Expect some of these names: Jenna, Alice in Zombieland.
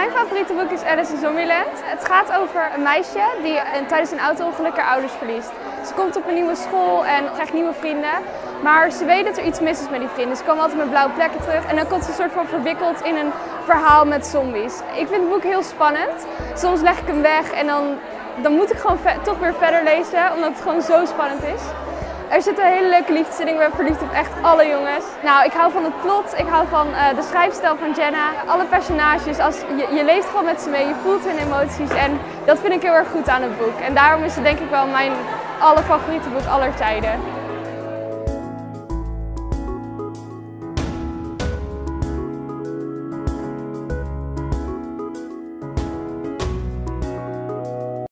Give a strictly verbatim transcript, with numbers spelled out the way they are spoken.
Mijn favoriete boek is Alice in Zombieland. Het gaat over een meisje die tijdens een auto-ongeluk haar ouders verliest. Ze komt op een nieuwe school en krijgt nieuwe vrienden. Maar ze weet dat er iets mis is met die vrienden. Ze komen altijd met blauwe plekken terug en dan komt ze een soort van verwikkeld in een verhaal met zombies. Ik vind het boek heel spannend. Soms leg ik hem weg en dan, dan moet ik gewoon toch weer verder lezen, omdat het gewoon zo spannend is. Er zit een hele leuke liefdeszinnen. Ik ben verliefd op echt alle jongens. Nou, ik hou van het plot, ik hou van uh, de schrijfstijl van Jenna. Alle personages, als, je, je leeft gewoon met ze mee, je voelt hun emoties en dat vind ik heel erg goed aan het boek. En daarom is het denk ik wel mijn allerfavoriete boek aller tijden.